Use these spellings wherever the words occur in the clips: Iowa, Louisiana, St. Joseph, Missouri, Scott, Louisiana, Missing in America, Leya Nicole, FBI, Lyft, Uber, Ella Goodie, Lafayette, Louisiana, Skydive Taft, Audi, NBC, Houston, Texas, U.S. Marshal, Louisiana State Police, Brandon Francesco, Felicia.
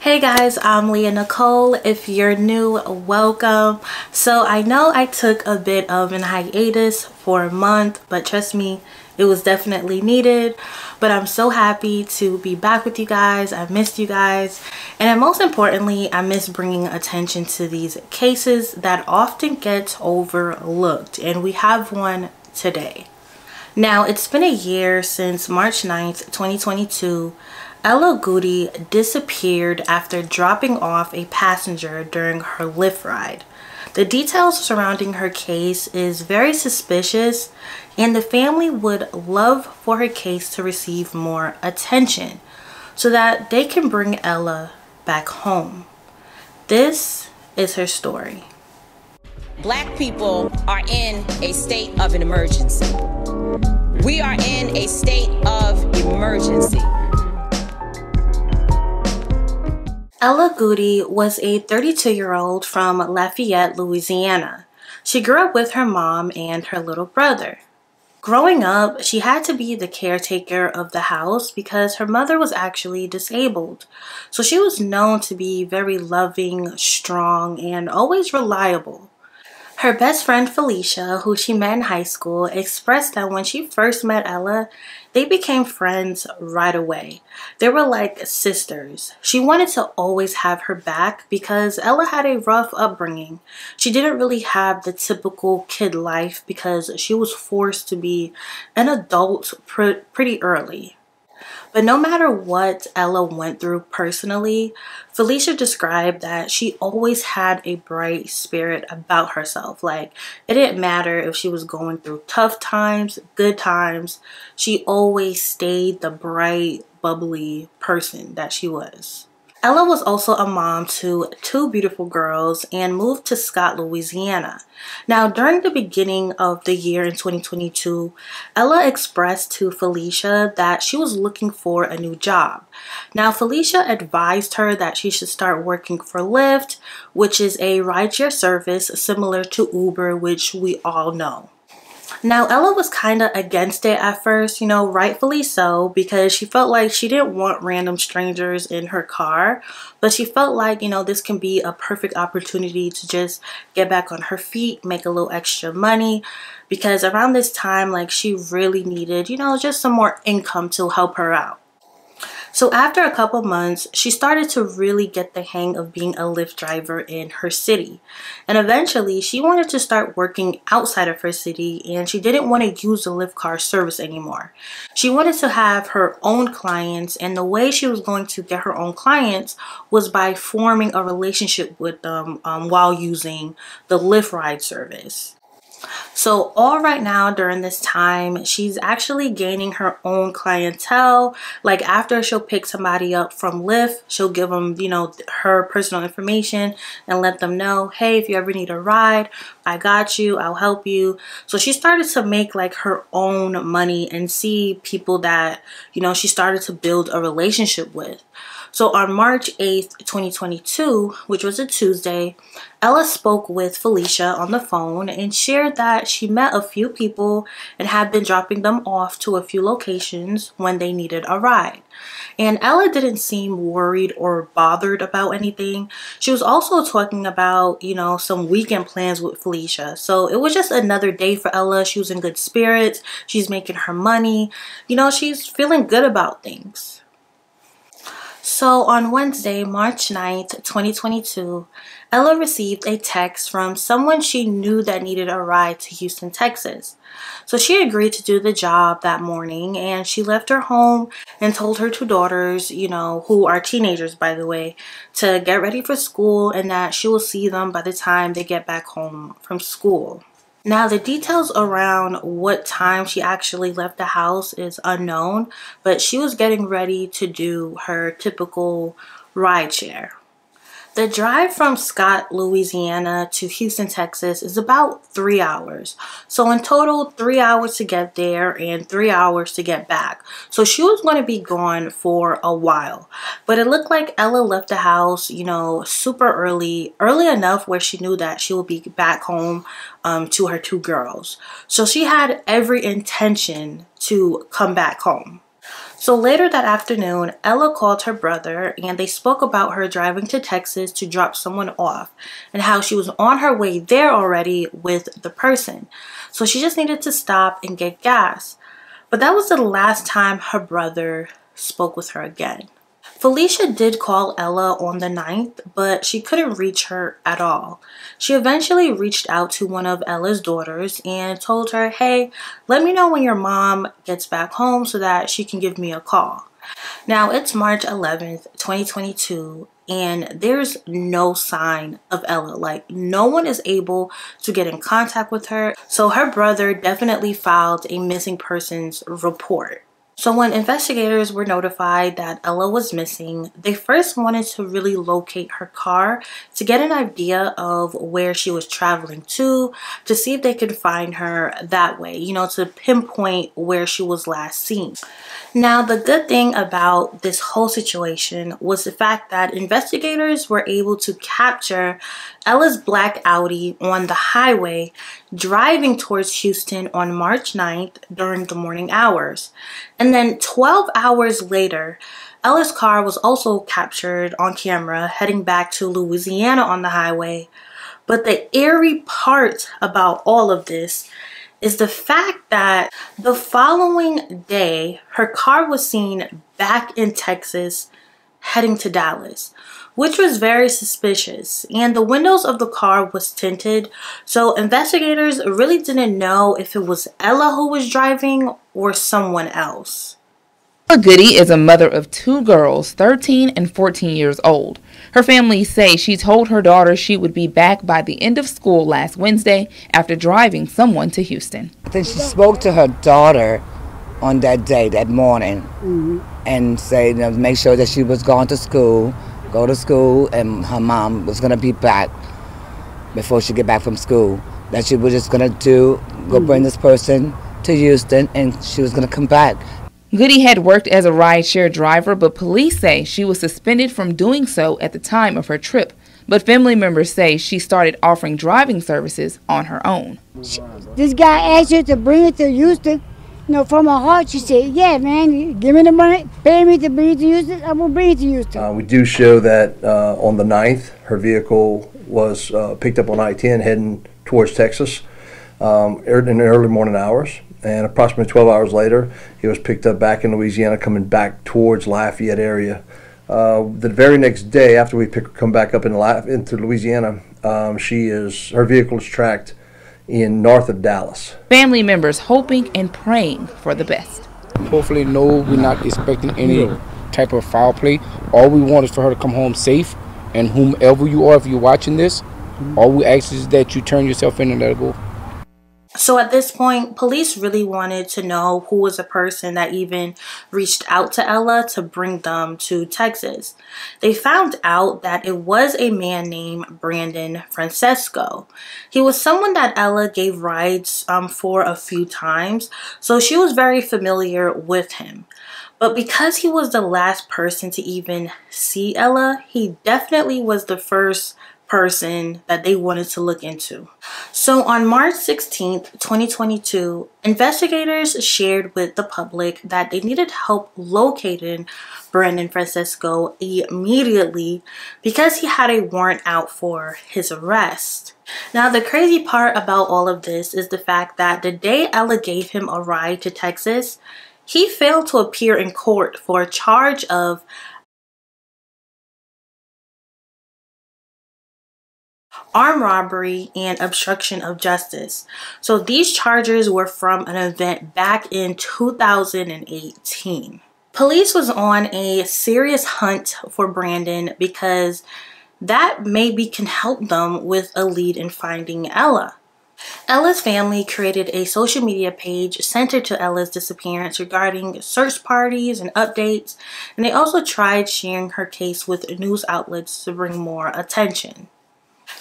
Hey guys, I'm Leya Nicole. If you're new, welcome. So I know I took a bit of an hiatus for a month, but trust me, it was definitely needed. But I'm so happy to be back with you guys. I missed you guys. And most importantly, I miss bringing attention to these cases that often gets overlooked. And we have one today. Now, it's been a year since March 9th, 2022. Ella Goodie disappeared after dropping off a passenger during her Lyft ride. The details surrounding her case is very suspicious, and the family would love for her case to receive more attention so that they can bring Ella back home. This is her story. Black people are in a state of an emergency. We are in a state of emergency. Ella Goodie was a 32-year-old from Lafayette, Louisiana. She grew up with her mom and her little brother. Growing up, she had to be the caretaker of the house because her mother was actually disabled. So she was known to be very loving, strong, and always reliable. Her best friend Felicia, who she met in high school, expressed that when she first met Ella, they became friends right away. They were like sisters. She wanted to always have her back because Ella had a rough upbringing. She didn't really have the typical kid life because she was forced to be an adult pretty early. But no matter what Ella went through personally, Felicia described that she always had a bright spirit about herself. Like, it didn't matter if she was going through tough times, good times, she always stayed the bright, bubbly person that she was. Ella was also a mom to two beautiful girls and moved to Scott, Louisiana. Now, during the beginning of the year in 2022, Ella expressed to Felicia that she was looking for a new job. Now, Felicia advised her that she should start working for Lyft, which is a rideshare service similar to Uber, which we all know. Now, Ella was kind of against it at first, rightfully so, because she felt like she didn't want random strangers in her car, but she felt like, this can be a perfect opportunity to just get back on her feet, make a little extra money, because around this time, she really needed, just some more income to help her out. So after a couple months, she started to really get the hang of being a Lyft driver in her city. And eventually, she wanted to start working outside of her city, and she didn't want to use the Lyft car service anymore. She wanted to have her own clients, and the way she was going to get her own clients was by forming a relationship with them while using the Lyft ride service. So all right now during this time, she's actually gaining her own clientele. Like, after she'll pick somebody up from Lyft, she'll give them, her personal information and let them know, hey, if you ever need a ride, I got you, I'll help you. So she started to make her own money and see people that, she started to build a relationship with. So on March 8th, 2022, which was a Tuesday, Ella spoke with Felicia on the phone and shared that she met a few people and had been dropping them off to a few locations when they needed a ride. And Ella didn't seem worried or bothered about anything. She was also talking about, some weekend plans with Felicia. So it was just another day for Ella. She was in good spirits. She's making her money. She's feeling good about things. So on Wednesday, March 9th, 2022, Ella received a text from someone she knew that needed a ride to Houston, Texas. So she agreed to do the job that morning, and she left her home and told her two daughters, who are teenagers by the way, to get ready for school and that she will see them by the time they get back home from school. Now, the details around what time she actually left the house is unknown, but she was getting ready to do her typical rideshare. The drive from Scott, Louisiana to Houston, Texas is about 3 hours. So in total, 3 hours to get there and 3 hours to get back. So she was going to be gone for a while. But it looked like Ella left the house, super early enough where she knew that she would be back home to her two girls. So she had every intention to come back home. So later that afternoon, Ella called her brother and they spoke about her driving to Texas to drop someone off and how she was on her way there already with the person. So she just needed to stop and get gas. But that was the last time her brother spoke with her again. Felicia did call Ella on the 9th, but she couldn't reach her at all. She eventually reached out to one of Ella's daughters and told her, hey, let me know when your mom gets back home so that she can give me a call. Now it's March 11th, 2022, and there's no sign of Ella. Like, no one is able to get in contact with her. So her brother definitely filed a missing persons report. So when investigators were notified that Ella was missing, they first wanted to really locate her car to get an idea of where she was traveling to see if they could find her that way, you know, to pinpoint where she was last seen. Now, the good thing about this whole situation was the fact that investigators were able to capture Ella's black Audi on the highway driving towards Houston on March 9th during the morning hours. And then 12 hours later, Ella's car was also captured on camera heading back to Louisiana on the highway. But the eerie part about all of this is the fact that the following day, her car was seen back in Texas heading to Dallas, which was very suspicious, and the windows of the car was tinted, so investigators really didn't know if it was Ella who was driving or someone else. Ella Goodie is a mother of two girls, 13 and 14 years old. Her family say she told her daughter she would be back by the end of school last Wednesday after driving someone to Houston. Then she spoke to her daughter on that day, that morning, and said, you know, make sure that she was going to school, go to school, and her mom was going to be back before she get back from school, that she was just going to go bring this person to Houston, and she was going to come back. Goodie had worked as a rideshare driver, but police say she was suspended from doing so at the time of her trip. But family members say she started offering driving services on her own. This guy asked her to bring it to Houston. You know, from her heart, she said, yeah, man, give me the money, pay me to bring it to Houston, I will bring it to Houston. We do show that on the 9th, her vehicle was picked up on I-10 heading towards Texas in the early morning hours. And approximately 12 hours later, it was picked up back in Louisiana, coming back towards Lafayette area. The very next day, after we come back up into Louisiana, her vehicle is tracked in north of Dallas. Family members hoping and praying for the best. Hopefully, no, we're not expecting any type of foul play. All we want is for her to come home safe, and whomever you are, if you're watching this, all we ask is that you turn yourself in and let it go. So at this point, police really wanted to know who was the person that even reached out to Ella to bring them to Texas. They found out that it was a man named Brandon Francesco. He was someone that Ella gave rides for a few times, so she was very familiar with him. But because he was the last person to even see Ella, he definitely was the first person that they wanted to look into. So on March 16th, 2022, investigators shared with the public that they needed help locating Brandon Francesco immediately because he had a warrant out for his arrest. Now, the crazy part about all of this is the fact that the day Ella gave him a ride to Texas, he failed to appear in court for a charge of armed robbery and obstruction of justice. So these charges were from an event back in 2018. Police was on a serious hunt for Brandon because that maybe can help them with a lead in finding Ella. Ella's family created a social media page centered to Ella's disappearance regarding search parties and updates, and they also tried sharing her case with news outlets to bring more attention.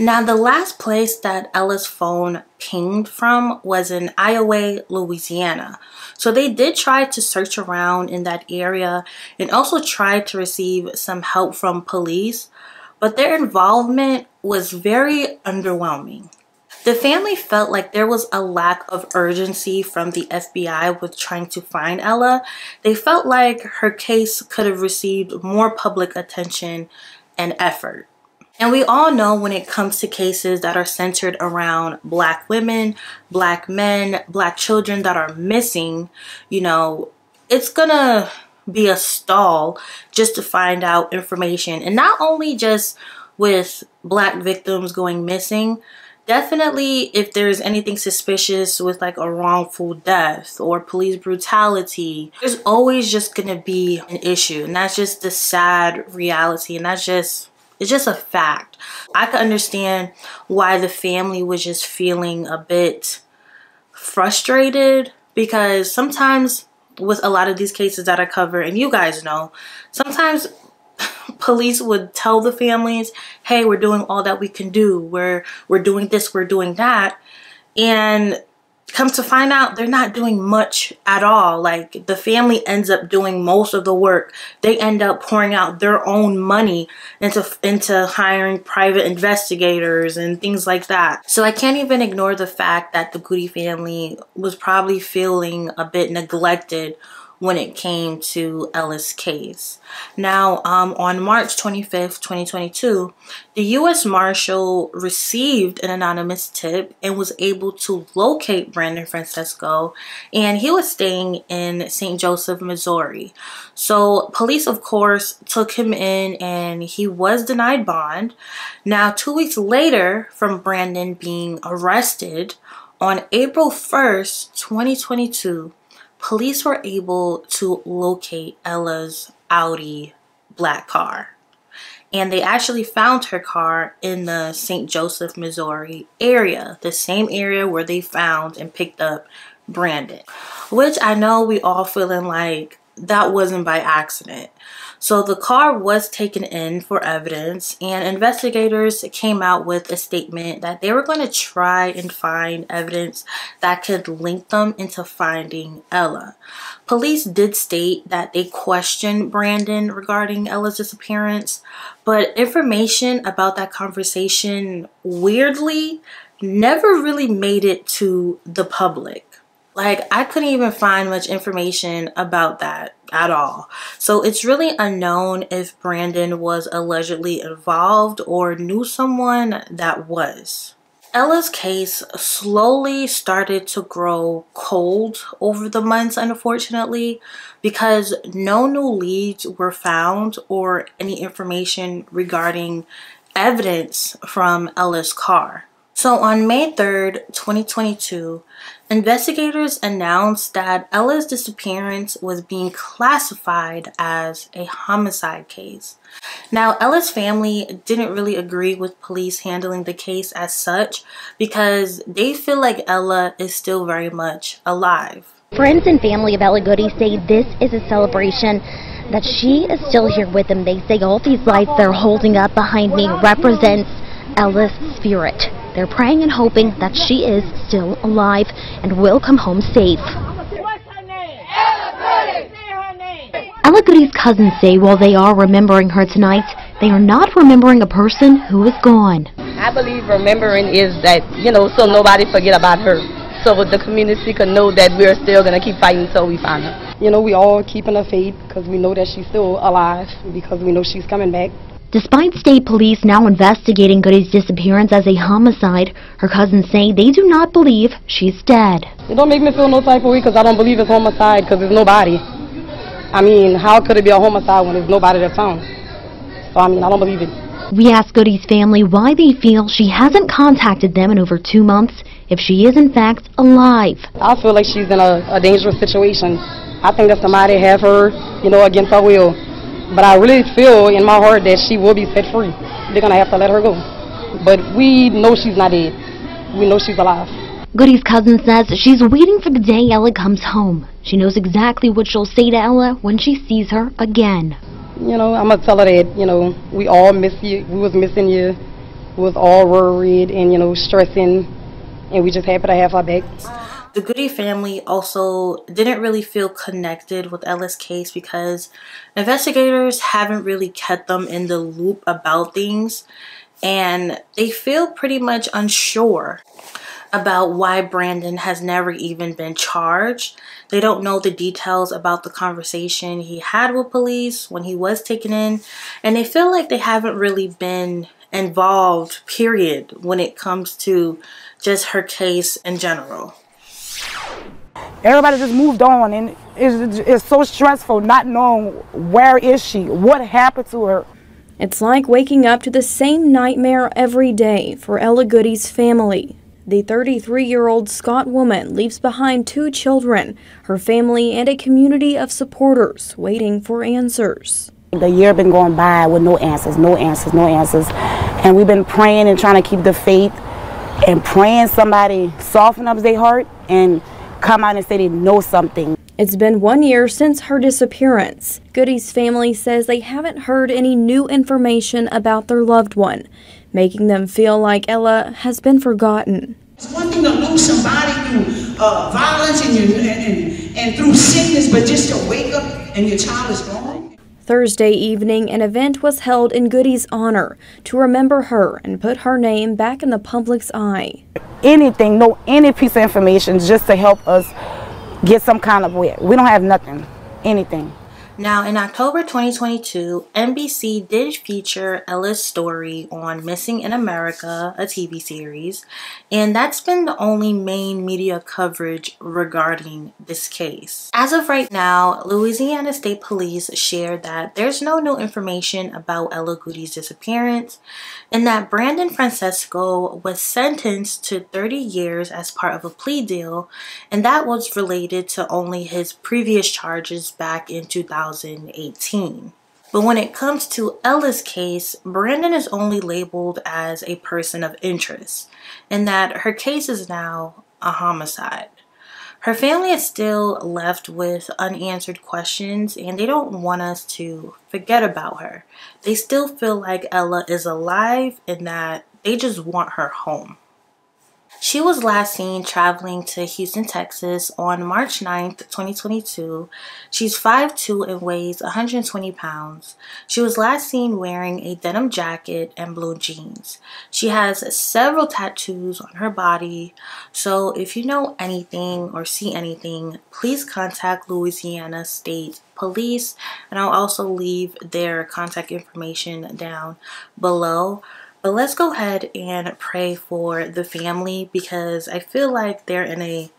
Now, the last place that Ella's phone pinged from was in Iowa, Louisiana. So they did try to search around in that area and also tried to receive some help from police, but their involvement was very underwhelming. The family felt like there was a lack of urgency from the FBI with trying to find Ella. They felt like her case could have received more public attention and effort. And we all know when it comes to cases that are centered around Black women, Black men, Black children that are missing, you know, it's gonna be a stall just to find out information. And not only just with Black victims going missing, definitely if there's anything suspicious with like a wrongful death or police brutality, there's always just gonna be an issue. And that's just the sad reality, and it's just a fact. I could understand why the family was just feeling a bit frustrated, because sometimes with a lot of these cases that I cover, and you guys know, sometimes police would tell the families, hey, we're doing all that we can do, we're doing this, we're doing that, and come to find out they're not doing much at all. Like, the family ends up doing most of the work. They end up pouring out their own money into hiring private investigators and things like that. So I can't even ignore the fact that the Goodie family was probably feeling a bit neglected when it came to Ella's case. Now, on March 25th, 2022, the U.S. Marshal received an anonymous tip and was able to locate Brandon Francesco, and he was staying in St. Joseph, Missouri. So police, of course, took him in, and he was denied bond. Now, 2 weeks later from Brandon being arrested, on April 1st, 2022, police were able to locate Ella's Audi black car, and they actually found her car in the St. Joseph, Missouri area, the same area where they found and picked up Brandon, which I know we all feeling like that wasn't by accident. So the car was taken in for evidence, and investigators came out with a statement that they were going to try and find evidence that could link them into finding Ella. Police did state that they questioned Brandon regarding Ella's disappearance, but information about that conversation weirdly never really made it to the public. Like, I couldn't even find much information about that at all. So it's really unknown if Brandon was allegedly involved or knew someone that was. Ella's case slowly started to grow cold over the months, unfortunately, because no new leads were found or any information regarding evidence from Ella's car. So on May 3rd, 2022, investigators announced that Ella's disappearance was being classified as a homicide case. Now, Ella's family didn't really agree with police handling the case as such, because they feel like Ella is still very much alive. Friends and family of Ella Goodie say this is a celebration that she is still here with them. They say all these lights they're holding up behind me represents Ella's spirit. They're praying and hoping that she is still alive and will come home safe. What's her name? Ella Goodie. Say her name. Ella Goodie's cousins say while they are remembering her tonight, they are not remembering a person who is gone. I believe remembering is that, you know, so nobody forget about her, so the community can know that we're still going to keep fighting until we find her. You know, we all keeping her faith because we know that she's still alive, because we know she's coming back. Despite state police now investigating Goodie's disappearance as a homicide, her cousins say they do not believe she's dead. It don't make me feel no type of way, because I don't believe it's homicide, because there's nobody. I mean, how could it be a homicide when there's nobody that's found? So, I mean, I don't believe it. We asked Goodie's family why they feel she hasn't contacted them in over 2 months, if she is in fact alive. I feel like she's in a dangerous situation. I think that somebody have her, you know, against her will. But I really feel in my heart that she will be set free. They're going to have to let her go. But we know she's not dead. We know she's alive. Goodie's cousin says she's waiting for the day Ella comes home. She knows exactly what she'll say to Ella when she sees her again. You know, I'm going to tell her that, you know, we all miss you. We was missing you. We was all worried and, you know, stressing. And we just happy to have her back. The Goodie family also didn't really feel connected with Ella's case because investigators haven't really kept them in the loop about things, and they feel pretty much unsure about why Brandon has never even been charged. They don't know the details about the conversation he had with police when he was taken in, and they feel like they haven't really been involved, period, when it comes to just her case in general. Everybody just moved on, and it's so stressful not knowing where is she, what happened to her. It's like waking up to the same nightmare every day for Ella Goodie's family. The 33-year-old Scott woman leaves behind 2 children, her family, and a community of supporters waiting for answers. The year been going by with no answers, no answers, no answers, and we've been praying and trying to keep the faith and praying somebody soften up their heart and come out and say they know something. It's been 1 year since her disappearance. Goodie's family says they haven't heard any new information about their loved one, making them feel like Ella has been forgotten. It's one thing to lose somebody through violence and through sickness, but just to wake up and your child is gone. Thursday evening, an event was held in Goodie's honor to remember her and put her name back in the public's eye. Anything, no, any piece of information just to help us get some kind of way. We don't have nothing, anything. Now, in October 2022, NBC did feature Ella's story on Missing in America, a TV series, and that's been the only main media coverage regarding this case. As of right now, Louisiana State Police shared that there's no new information about Ella Goodie's disappearance, and that Brandon Francesco was sentenced to 30 years as part of a plea deal, and that was related to only his previous charges back in 2018. But when it comes to Ella's case, Brandon is only labeled as a person of interest, and that her case is now a homicide. Her family is still left with unanswered questions, and they don't want us to forget about her. They still feel like Ella is alive and that they just want her home. She was last seen traveling to Houston, Texas on March 9th, 2022. She's 5'2" and weighs 120 pounds. She was last seen wearing a denim jacket and blue jeans. She has several tattoos on her body. So if you know anything or see anything, please contact Louisiana State Police. And I'll also leave their contact information down below. But let's go ahead and pray for the family, because I feel like they're in a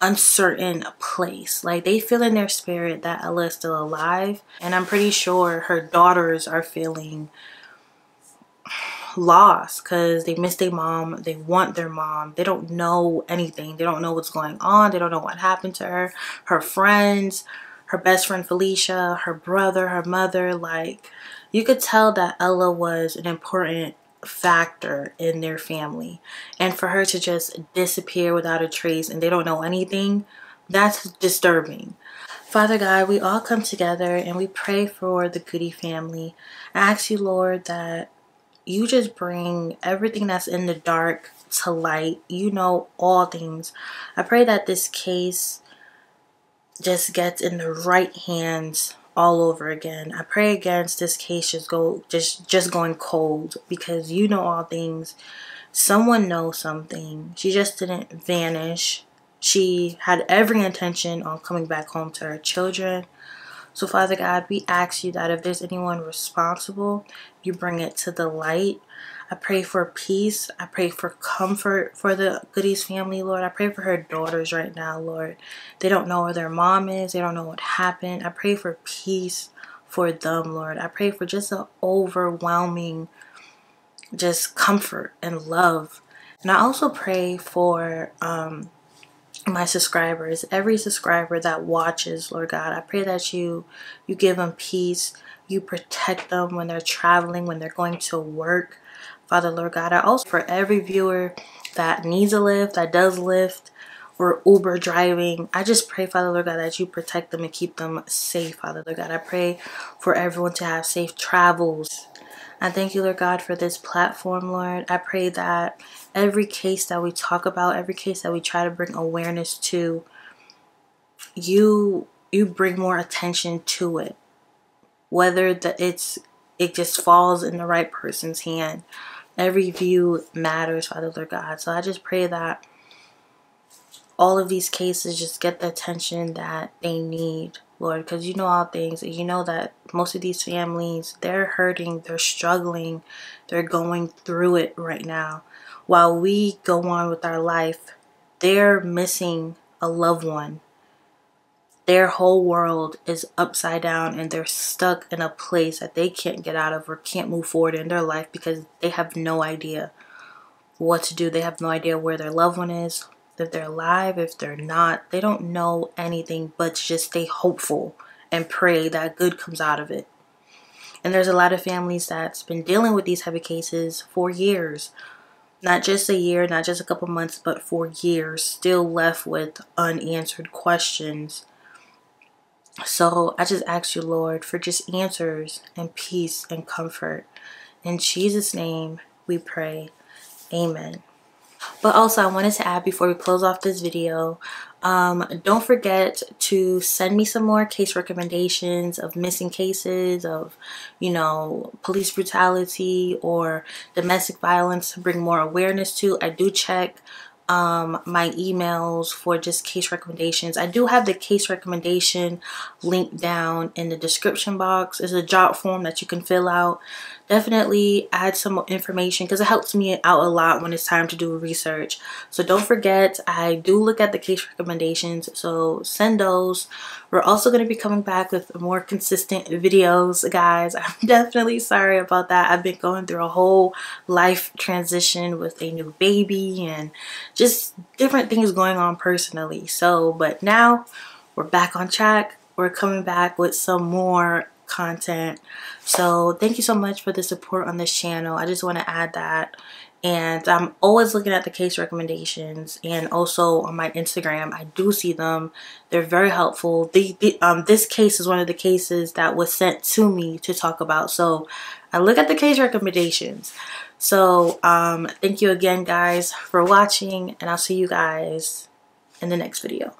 uncertain place. Like, they feel in their spirit that Ella is still alive, and I'm pretty sure her daughters are feeling lost because they miss their mom, they want their mom, they don't know anything, they don't know what's going on, they don't know what happened to her, her friends, her best friend Felicia, her brother, her mother. Like, you could tell that Ella was an important factor in their family, and for her to just disappear without a trace and they don't know anything, that's disturbing. Father God, we all come together and we pray for the Goodie family. I ask you, Lord, that you just bring everything that's in the dark to light. You know all things. I pray that this case just gets in the right hands all over again. I pray against this case just going cold, because you know all things. Someone knows something. She just didn't vanish. She had every intention on coming back home to her children. So Father God, we ask you that if there's anyone responsible, you bring it to the light. I pray for peace. I pray for comfort for the Goodie's family, Lord. I pray for her daughters right now, Lord. They don't know where their mom is. They don't know what happened. I pray for peace for them, Lord. I pray for just an overwhelming just comfort and love. And I also pray for my subscribers, every subscriber that watches, Lord God. I pray that you give them peace. You protect them when they're traveling, when they're going to work. Father, Lord God, I also for every viewer that needs a Lyft, that does Lyft or Uber driving, I just pray, Father, Lord God, that you protect them and keep them safe, Father, Lord God. I pray for everyone to have safe travels. I thank you, Lord God, for this platform, Lord. I pray that every case that we talk about, every case that we try to bring awareness to, you bring more attention to it. Whether it just falls in the right person's hand. Every view matters, Father, Lord God. So I just pray that all of these cases just get the attention that they need, Lord, because you know all things. And you know that most of these families, they're hurting, they're struggling, they're going through it right now. While we go on with our life, they're missing a loved one. Their whole world is upside down and they're stuck in a place that they can't get out of or can't move forward in their life because they have no idea what to do. They have no idea where their loved one is, if they're alive, if they're not. They don't know anything but just stay hopeful and pray that good comes out of it. And there's a lot of families that's been dealing with these heavy cases for years. Not just a year, not just a couple months, but for years, still left with unanswered questions. So I just ask you, Lord, for just answers and peace and comfort. In Jesus' name we pray. Amen. But also, I wanted to add before we close off this video, don't forget to send me some more case recommendations of missing cases, of, you know, police brutality or domestic violence to bring more awareness to. I do check my emails for just case recommendations. I do have the case recommendation link down in the description box. It's a job form that you can fill out. Definitely add some information because it helps me out a lot when it's time to do research. So don't forget, I do look at the case recommendations, so send those. We're also going to be coming back with more consistent videos, guys. I'm definitely sorry about that. I've been going through a whole life transition with a new baby and just different things going on personally. So, but now we're back on track. We're coming back with some more content. So thank you so much for the support on this channel. I just want to add that. And I'm always looking at the case recommendations, and also on my Instagram, I do see them. They're very helpful. This case is one of the cases that was sent to me to talk about. So I look at the case recommendations. So thank you again, guys, for watching, and I'll see you guys in the next video.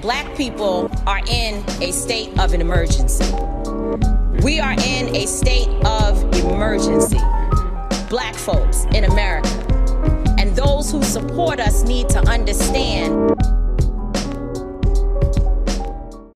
Black people are in a state of an emergency. We are in a state of emergency. Black folks in America, and those who support us need to understand